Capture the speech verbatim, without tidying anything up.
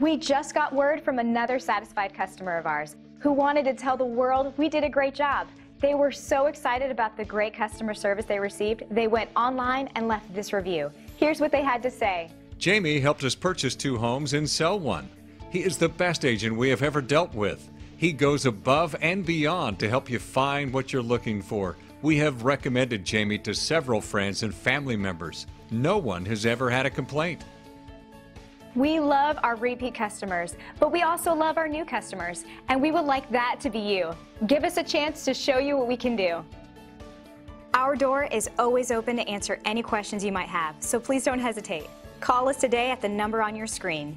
We just got word from another satisfied customer of ours who wanted to tell the world we did a great job. They were so excited about the great customer service they received, they went online and left this review. Here's what they had to say. Jaime helped us purchase two homes and sell one. He is the best agent we have ever dealt with. He goes above and beyond to help you find what you're looking for. We have recommended Jaime to several friends and family members. No one has ever had a complaint. We love our repeat customers, but we also love our new customers, and we would like that to be you. Give us a chance to show you what we can do. Our door is always open to answer any questions you might have, so please don't hesitate. Call us today at the number on your screen.